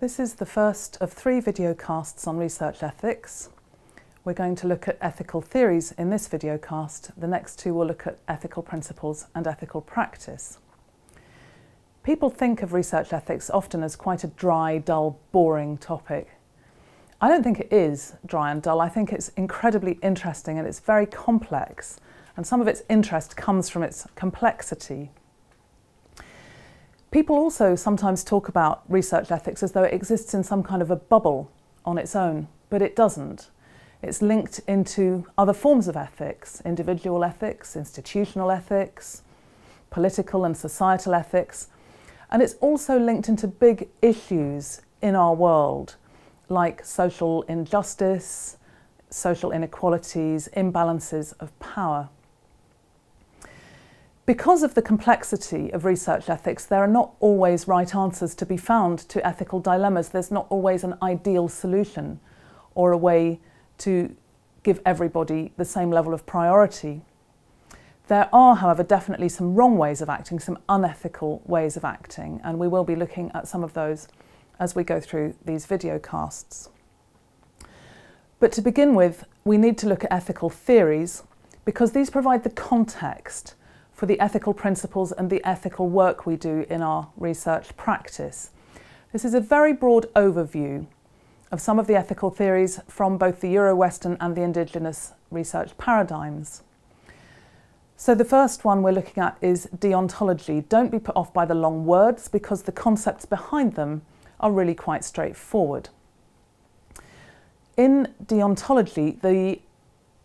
This is the first of 3 videocasts on research ethics. We're going to look at ethical theories in this videocast. The next 2 will look at ethical principles and ethical practice. People think of research ethics often as quite a dry, dull, boring topic. I don't think it is dry and dull. I think it's incredibly interesting and it's very complex. And some of its interest comes from its complexity. People also sometimes talk about research ethics as though it exists in some kind of a bubble on its own, but it doesn't. It's linked into other forms of ethics, individual ethics, institutional ethics, political and societal ethics, and it's also linked into big issues in our world, like social injustice, social inequalities, imbalances of power. Because of the complexity of research ethics, there are not always right answers to be found to ethical dilemmas. There's not always an ideal solution or a way to give everybody the same level of priority. There are, however, definitely some wrong ways of acting, some unethical ways of acting, and we will be looking at some of those as we go through these videocasts. But to begin with, we need to look at ethical theories because these provide the context for the ethical principles and the ethical work we do in our research practice. This is a very broad overview of some of the ethical theories from both the Euro-Western and the indigenous research paradigms. So the first one we're looking at is deontology. Don't be put off by the long words because the concepts behind them are really quite straightforward. In deontology, the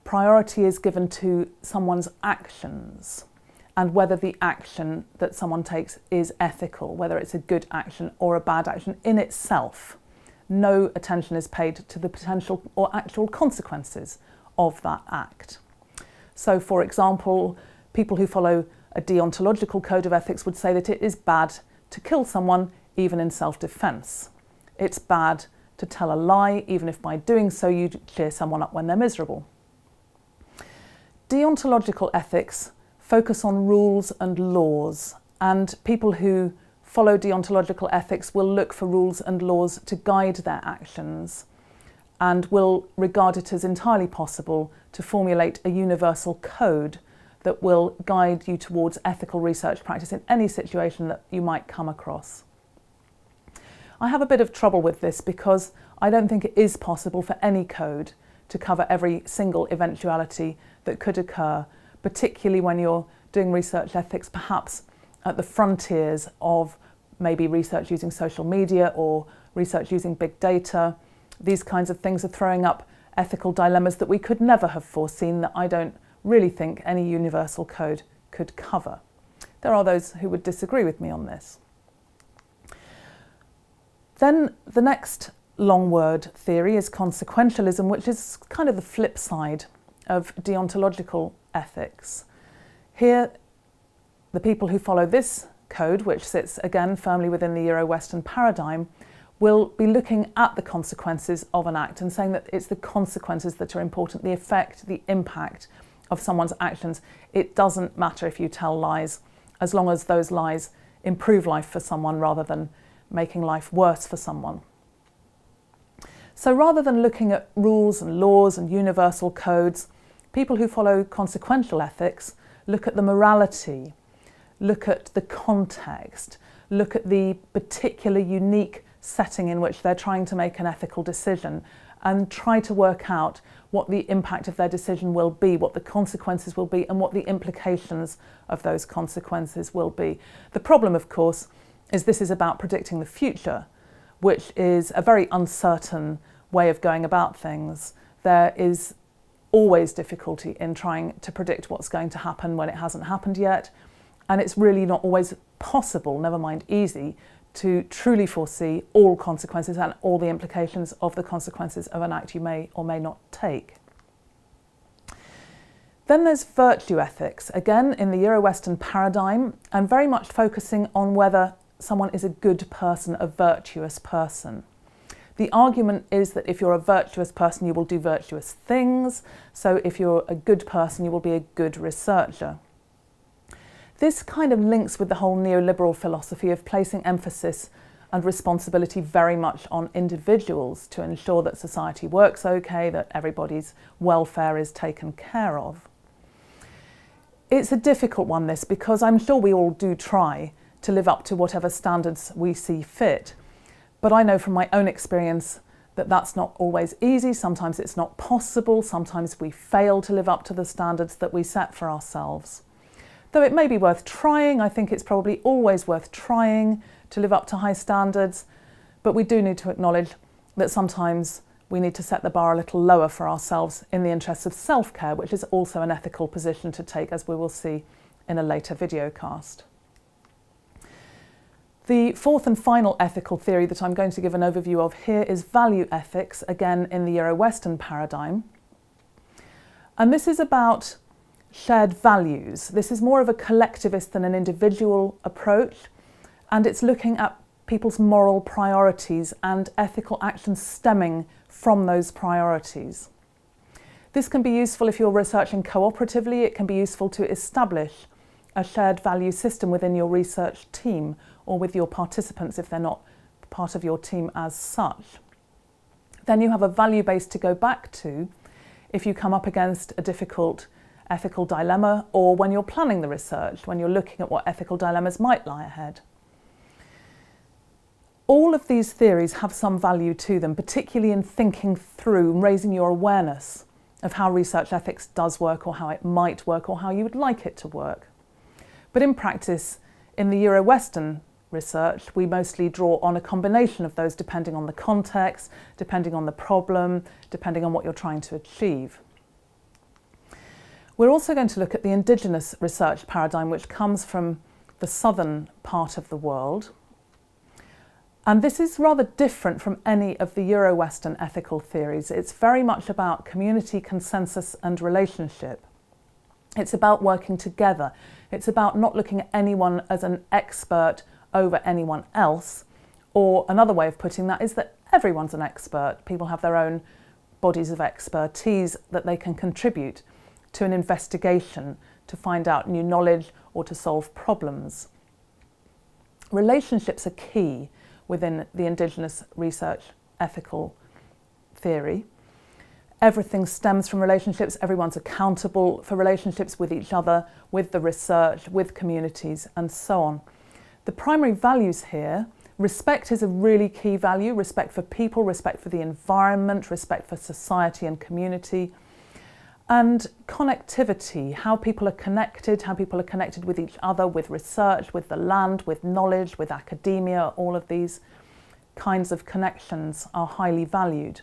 priority is given to someone's actions and whether the action that someone takes is ethical, whether it's a good action or a bad action in itself. No attention is paid to the potential or actual consequences of that act. So, for example, people who follow a deontological code of ethics would say that it is bad to kill someone, even in self-defense. It's bad to tell a lie, even if by doing so you cheer someone up when they're miserable. Deontological ethics focus on rules and laws, and people who follow deontological ethics will look for rules and laws to guide their actions and will regard it as entirely possible to formulate a universal code that will guide you towards ethical research practice in any situation that you might come across. I have a bit of trouble with this because I don't think it is possible for any code to cover every single eventuality that could occur, particularly when you're doing research ethics, perhaps at the frontiers of maybe research using social media or research using big data. These kinds of things are throwing up ethical dilemmas that we could never have foreseen, that I don't really think any universal code could cover. There are those who would disagree with me on this. Then the next long word theory is consequentialism, which is kind of the flip side of deontological ethics. Here, the people who follow this code, which sits again firmly within the Euro-Western paradigm, will be looking at the consequences of an act and saying that it's the consequences that are important, the effect, the impact of someone's actions. It doesn't matter if you tell lies, as long as those lies improve life for someone rather than making life worse for someone. So rather than looking at rules and laws and universal codes, people who follow consequential ethics look at the morality, look at the context, look at the particular unique setting in which they're trying to make an ethical decision and try to work out what the impact of their decision will be, what the consequences will be and what the implications of those consequences will be. The problem, of course, is this is about predicting the future, which is a very uncertain way of going about things. There is always difficulty in trying to predict what's going to happen when it hasn't happened yet, and it's really not always possible, never mind easy, to truly foresee all consequences and all the implications of the consequences of an act you may or may not take. Then there's virtue ethics, again in the Euro-Western paradigm, and very much focusing on whether someone is a good person, a virtuous person. The argument is that if you're a virtuous person, you will do virtuous things. So if you're a good person, you will be a good researcher. This kind of links with the whole neoliberal philosophy of placing emphasis and responsibility very much on individuals to ensure that society works okay, that everybody's welfare is taken care of. It's a difficult one, this, because I'm sure we all do try to live up to whatever standards we see fit. But I know from my own experience that that's not always easy. Sometimes it's not possible. Sometimes we fail to live up to the standards that we set for ourselves. Though it may be worth trying, I think it's probably always worth trying to live up to high standards, but we do need to acknowledge that sometimes we need to set the bar a little lower for ourselves in the interests of self-care, which is also an ethical position to take, as we will see in a later video cast. The fourth and final ethical theory that I'm going to give an overview of here is value ethics, again in the Euro-Western paradigm. And this is about shared values. This is more of a collectivist than an individual approach, and it's looking at people's moral priorities and ethical actions stemming from those priorities. This can be useful if you're researching cooperatively. It can be useful to establish a shared value system within your research team or with your participants if they're not part of your team as such. Then you have a value base to go back to if you come up against a difficult ethical dilemma, or when you're planning the research, when you're looking at what ethical dilemmas might lie ahead. All of these theories have some value to them, particularly in thinking through and raising your awareness of how research ethics does work, or how it might work, or how you would like it to work. But in practice, in the Euro-Western research, we mostly draw on a combination of those depending on the context, depending on the problem, depending on what you're trying to achieve. We're also going to look at the indigenous research paradigm, which comes from the southern part of the world. And this is rather different from any of the Euro-Western ethical theories. It's very much about community consensus and relationship. It's about working together. It's about not looking at anyone as an expert over anyone else. Or another way of putting that is that everyone's an expert. People have their own bodies of expertise that they can contribute to an investigation, to find out new knowledge or to solve problems. Relationships are key within the indigenous research ethical theory. Everything stems from relationships. Everyone's accountable for relationships with each other, with the research, with communities, and so on. The primary values here, respect is a really key value, respect for people, respect for the environment, respect for society and community, and connectivity, how people are connected with each other, with research, with the land, with knowledge, with academia. All of these kinds of connections are highly valued.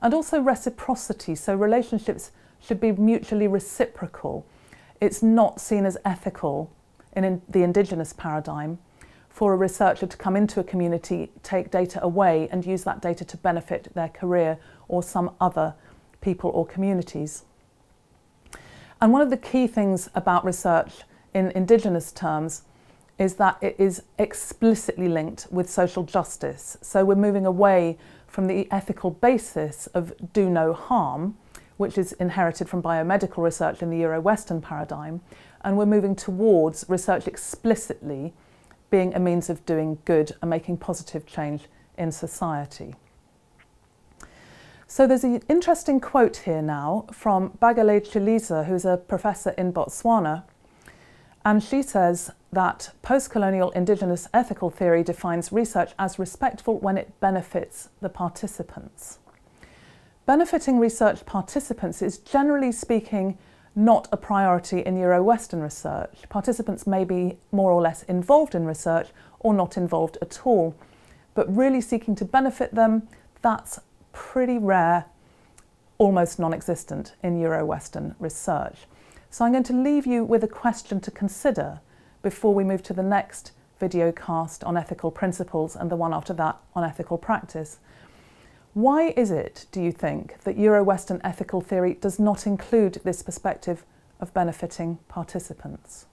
And also reciprocity, so relationships should be mutually reciprocal. It's not seen as ethical in the indigenous paradigm for a researcher to come into a community, take data away and use that data to benefit their career or some other people or communities. And one of the key things about research in indigenous terms is that it is explicitly linked with social justice. So we're moving away from the ethical basis of do no harm, which is inherited from biomedical research in the Euro-Western paradigm, and we're moving towards research explicitly being a means of doing good and making positive change in society. So there's an interesting quote here now from Bagele Chilisa, who's a professor in Botswana, and she says that post-colonial indigenous ethical theory defines research as respectful when it benefits the participants. Benefiting research participants is, generally speaking, not a priority in Euro-Western research. Participants may be more or less involved in research or not involved at all, but really seeking to benefit them, that's pretty rare, almost non-existent in Euro-Western research. So I'm going to leave you with a question to consider before we move to the next video cast on ethical principles and the one after that on ethical practice. Why is it, do you think, that Euro-Western ethical theory does not include this perspective of benefiting participants?